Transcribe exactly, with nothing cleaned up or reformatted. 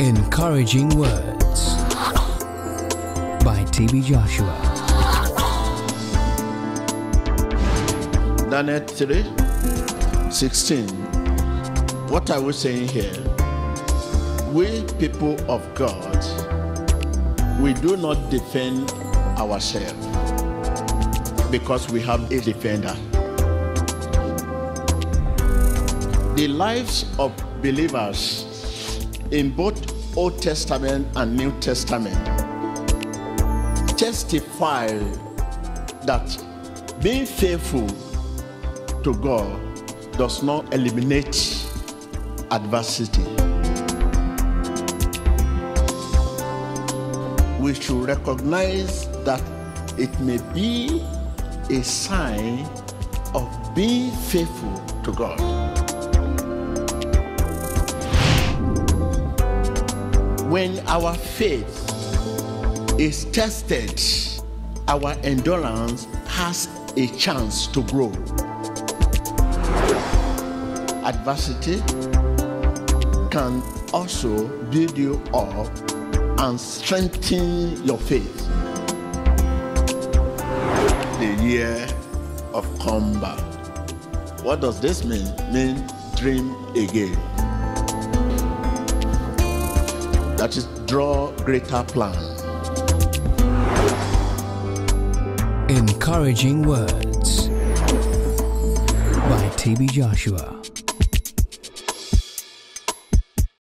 Encouraging Words by T B Joshua. Daniel three sixteen. What are we saying here? We people of God, we do not defend ourselves because we have a defender. The lives of believers in both Old Testament and New Testament testify that being faithful to God does not eliminate adversity. We should recognize that it may be a sign of being faithful to God. When our faith is tested, our endurance has a chance to grow. Adversity can also build you up and strengthen your faith. The year of combat. What does this mean? Mean dream again. That is, draw greater plan. Encouraging Words by T B Joshua.